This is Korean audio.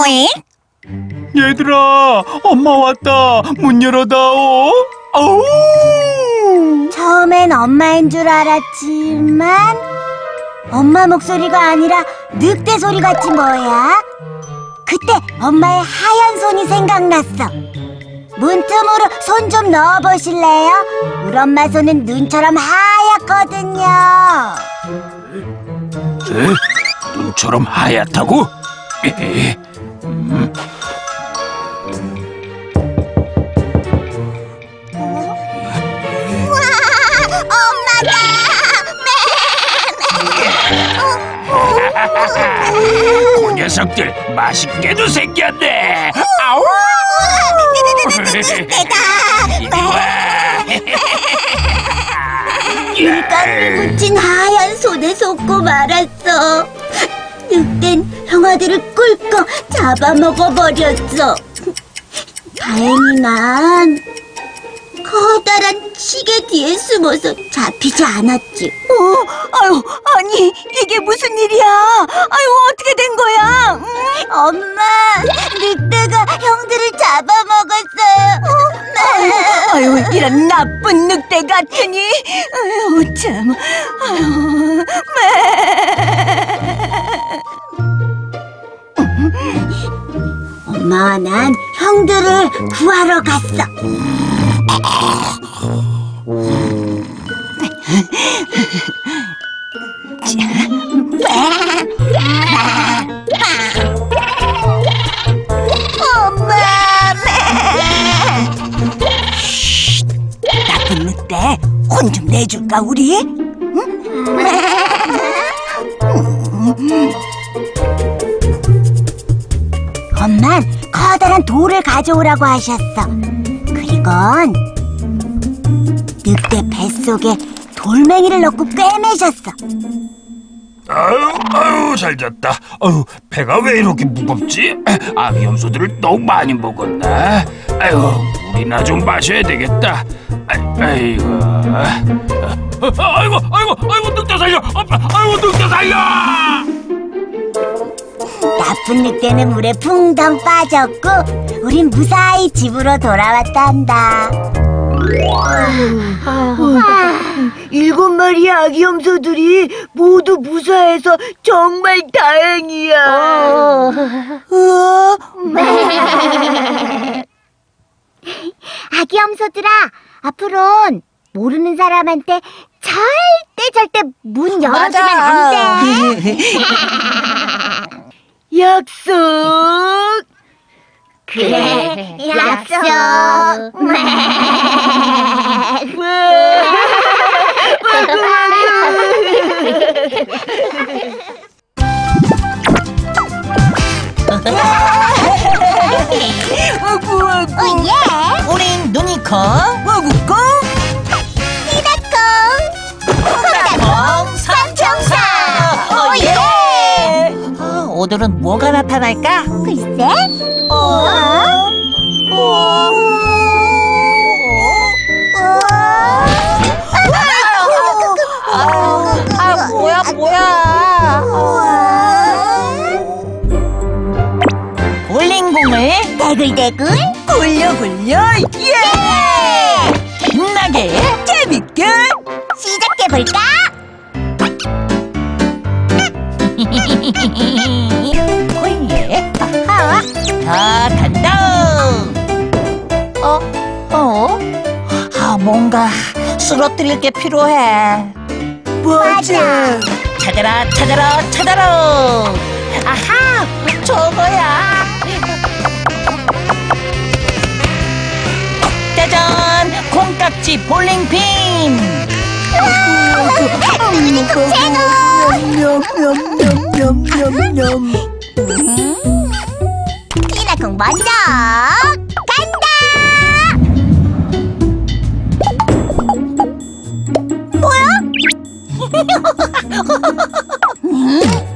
오잉? 얘들아, 엄마 왔다. 문 열어다오. 아우! 처음엔 엄마인 줄 알았지만 엄마 목소리가 아니라 늑대 소리 같지 뭐야. 그때 엄마의 하얀 손이 생각났어. 문틈으로 손 좀 넣어보실래요? 우리 엄마 손은 눈처럼 하얗거든요. 에? 눈처럼 하얗다고? 에헤. 그 녀석들 맛있게도 생겼네. 아우! 내가 밀가루 묻힌 하얀 손에 속고 말았어. 늑대는 형아들을 꿀꺽 잡아먹어 버렸어. 다행이만 커다란 시계 뒤에 숨어서 잡히지 않았지. 어? 아유, 아니 이게 무슨 일이야? 아유, 어떻게 된 거야? 엄마, 늑대가 형들을 잡아먹었어요. 엄마. 아유, 이런 나쁜 늑대 같으니. 아유, 참. 아유, 엄마와 난 형들을 구하러 갔어. 엄마, 나쁜 늑대, 혼 좀 내줄까 우리? 응? 엄만 커다란 돌을 가져오라고 하셨어. 그리곤 늑대 뱃속에 돌멩이를 넣고 꿰매셨어. 아유, 잘 잤다. 아유, 배가 왜 이렇게 무겁지? 아기 염소들을 너무 많이 먹었나? 아유, 물이나 좀 마셔야 되겠다. 아이고, 아이고, 늑대 살려! 아이고, 늑대 살려! 나쁜 늑대는 물에 풍덩 빠졌고 우린 무사히 집으로 돌아왔단다. 일곱 마리의 아기 염소들이 모두 무사해서 정말 다행이야. 아기 염소들아, 앞으론 모르는 사람한테 절대 문 열어주면 안 돼. 약속. 그래, 약속. 오예. 우린 눈이 커. 와구꺼. 키다꺼. 호다콩 삼총사. 오예. 오늘은 뭐가 나타날까? 글쎄? 뭐야. 볼링공을 대굴대굴 굴려굴려. 예! 신나게 재밌게 시작해볼까? 호예, 아하, 다 간다. 아, 뭔가 쓰러뜨릴 게 필요해. 맞아. 찾아라. 아하, 저거야. 짜잔, 콩깍지 볼링핀. 미니 콩 최고! 키다콩 먼저 간다! 뭐야?